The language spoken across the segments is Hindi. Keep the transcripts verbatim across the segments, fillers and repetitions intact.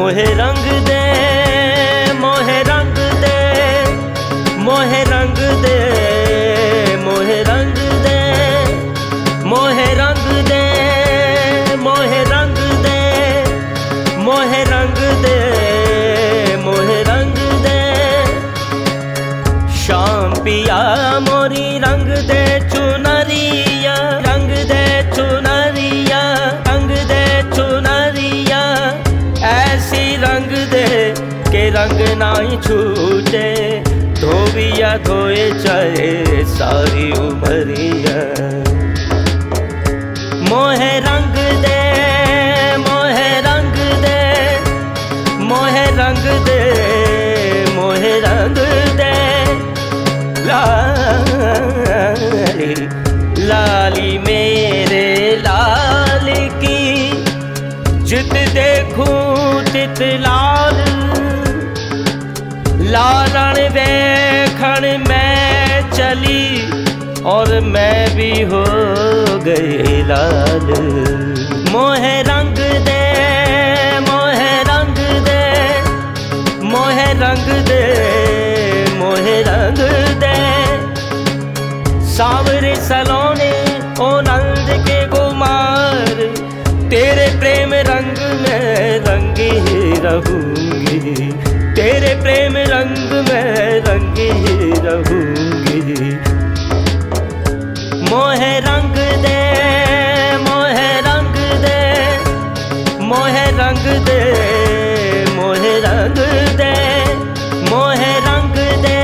मोहे रंग दे मोहे रंग दे मोहे रंग दे मोहे रंग दे मोहे रंग दे मोहे रंग दे मोहे रंग दे मोहे रंग दे शाम पिया मोरी रंग दे चुनरिया रंग दे चुनरिया रंग दे चुनरिया ऐसी रंग दे के रंग नाई छूटे धोबिया धोए चाहे सारी उमरिया मोहे रंग दे मोहे रंग दे मोहे रंग दे मोहे रंग दे लाली लाली मेरे लाल की जित देखूं तित लाल लालन देखन मैं चली और मैं भी हो गई लाल मोहे रंग दे मोहे रंग दे मोहे रंग दे मोहे रंग दे सांवरे सलोने ओ नंद के कुमार तेरे प्रेम रंग में रंगी रहूंगी तेरे प्रेम रंग में रंगी रहूंगी मोहे रंग दे मोहे रंग दे मोहे रंग दे मोहे रंग दे मोहे रंग दे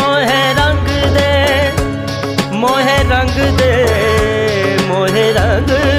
मोहे रंग दे मोहे रंग दे मोहे रंग